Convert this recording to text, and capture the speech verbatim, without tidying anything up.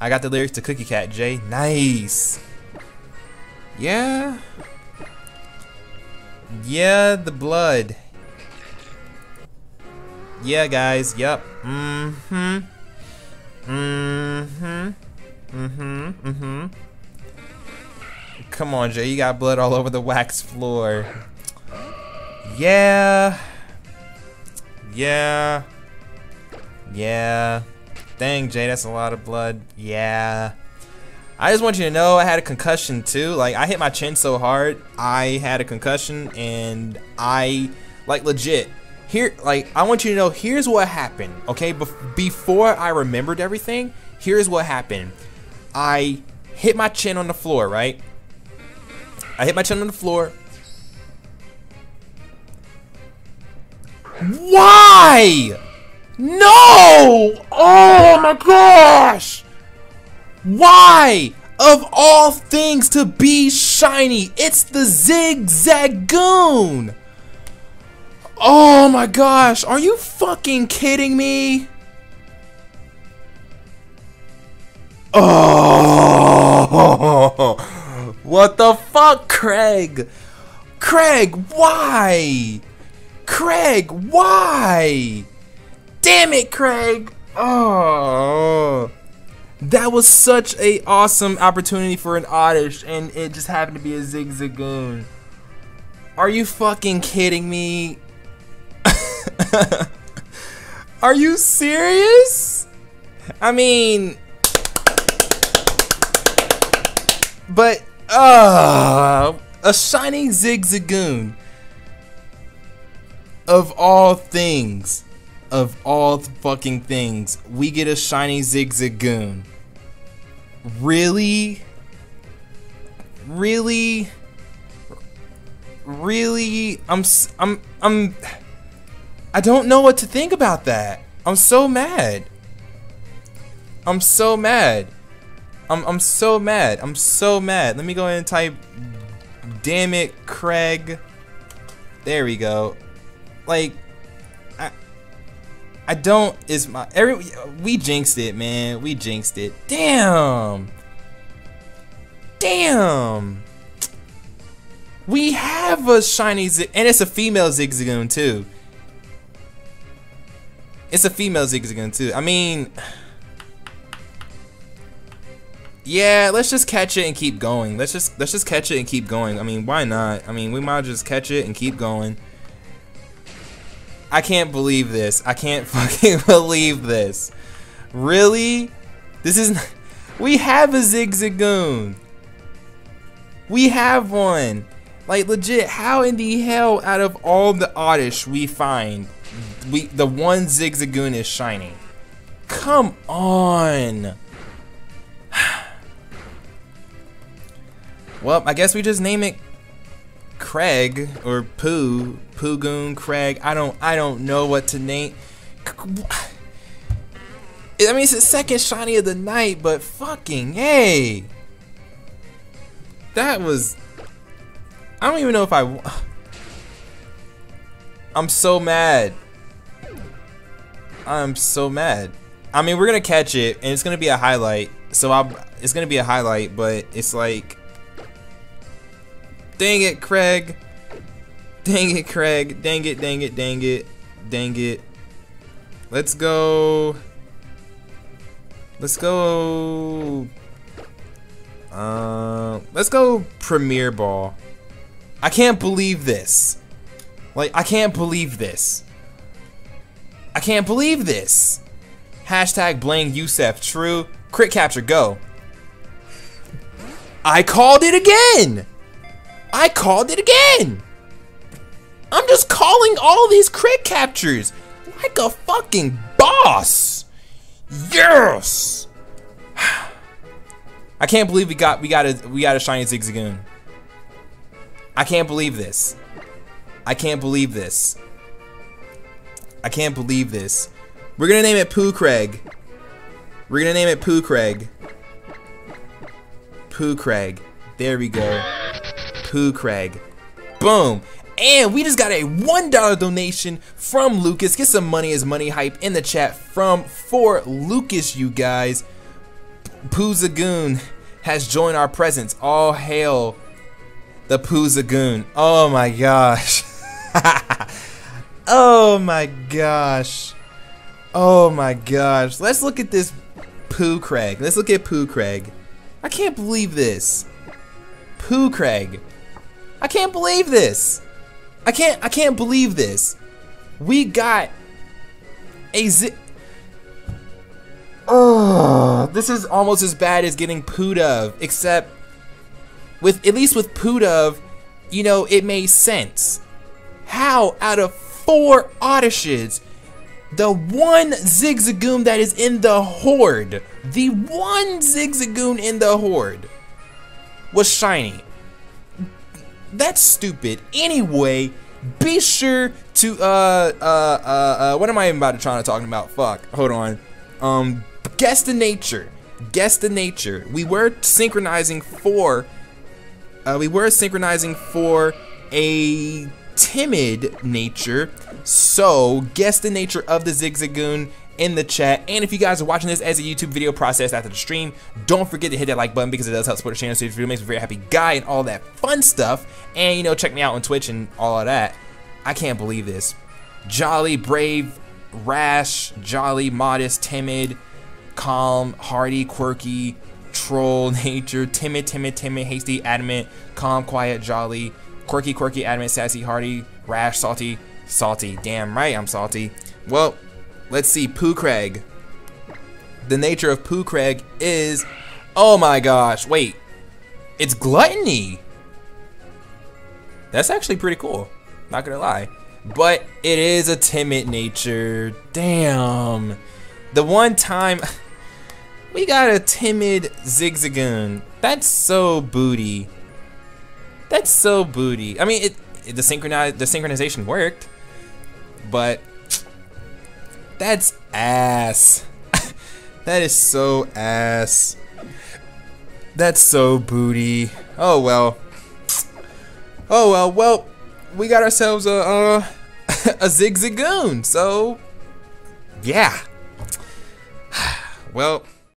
I got the lyrics to Cookie Cat, Jay. Nice. Yeah. Yeah, the blood. Yeah, guys. Yup. Mm-hmm. Mm-hmm. Mm-hmm. Mm-hmm. Come on, Jay. You got blood all over the wax floor. Yeah. Yeah. Yeah. Dang, Jay, that's a lot of blood. Yeah. I just want you to know I had a concussion too. Like, I hit my chin so hard, I had a concussion, and I, like, legit. Here, like, I want you to know, here's what happened, okay? Be before I remembered everything, here's what happened. I hit my chin on the floor, right? I hit my chin on the floor. Why? No! Oh my gosh! Why? Of all things to be shiny, it's the Zigzagoon! Oh my gosh, are you fucking kidding me? Oh! What the fuck, Craig? Craig, why? Craig, why? Damn it, Craig! Oh, that was such a awesome opportunity for an Oddish, and it just happened to be a Zigzagoon. Are you fucking kidding me? Are you serious? I mean, but uh, a shining Zigzagoon of all things. Of all fucking things, we get a shiny Zigzagoon. Really? Really? Really? I'm I'm I'm I don't know what to think about that. I'm so mad. I'm so mad. I'm I'm so mad. I'm so mad. Let me go ahead and type "Damn it, Craig." There we go. Like, I don't, is my, every, we jinxed it, man. We jinxed it. Damn. Damn. We have a shiny, zig, and it's a female Zigzagoon too. It's a female Zigzagoon too. I mean, yeah, let's just catch it and keep going. Let's just, let's just catch it and keep going. I mean, why not? I mean, we might just catch it and keep going. I can't believe this. I can't fucking believe this. Really? This isn't. We have a Zigzagoon. We have one. Like, legit, how in the hell out of all the Oddish we find, we the one Zigzagoon is shiny? Come on. Well, I guess we just name it Craig or Poo. Poogoon, Craig, I don't, I don't know what to name. I mean, it's the second shiny of the night, but fucking hey, that was. I don't even know if I. I'm so mad. I'm so mad. I mean, we're gonna catch it, and it's gonna be a highlight. So I, it's gonna be a highlight, but it's like, dang it, Craig. Dang it, Craig. Dang it, dang it, dang it, dang it. Let's go. Let's go. Uh, let's go Premier Ball. I can't believe this. Like, I can't believe this. I can't believe this. Hashtag blame Yusef. True. Crit capture, go. I called it again. I called it again. I'm just calling all these crit captures like a fucking boss. Yes. I can't believe we got we got a we got a shiny Zigzagoon. I can't believe this. I can't believe this. I can't believe this. We're gonna name it Poo Craig. We're gonna name it Poo Craig. Poo Craig. There we go. Poo Craig. Boom. And we just got a one dollar donation from Lucas. Get some money is money hype in the chat from for Lucas, you guys. Zigzagoon has joined our presence. All hail the Poo Zigzagoon. Oh my gosh. Oh my gosh. Oh my gosh. Let's look at this Poo Craig. Let's look at Poo Craig. I can't believe this. Poo Craig. I can't believe this. I can't I can't believe this. We got a zi- Oh, this is almost as bad as getting Poodov, except with at least with Poodov, you know, it made sense. How out of four Oddishes, the one Zigzagoon that is in the horde, the one Zigzagoon in the horde was shiny. That's stupid. Anyway, be sure to uh uh uh, uh what am I even about to try to talking about? Fuck. Hold on. Um guess the nature. Guess the nature. We were synchronizing for uh we were synchronizing for a timid nature. So, guess the nature of the Zigzagoon in the chat. And if you guys are watching this as a YouTube video processed after the stream, don't forget to hit that like button because it does help support the channel. So if it makes me a very happy guy and all that fun stuff. And you know, check me out on Twitch and all of that. I can't believe this. Jolly, brave, rash, jolly, modest, timid, calm, hardy, quirky, troll, nature, timid, timid, timid, hasty, adamant, calm, quiet, jolly, quirky, quirky, adamant, sassy, hardy, rash, salty, salty. Damn right I'm salty. Well, let's see Poo Craig. The nature of Poo Craig is, oh my gosh, wait, it's gluttony. That's actually pretty cool, not gonna lie. But it is a timid nature. Damn. The one time we got a timid Zigzagoon. That's so booty. That's so booty. I mean, it, it the synchronize the synchronization worked, but that's ass. That is so ass. That's so booty. Oh well. Oh well. Well, we got ourselves a uh, a Zigzagoon. So yeah. Well.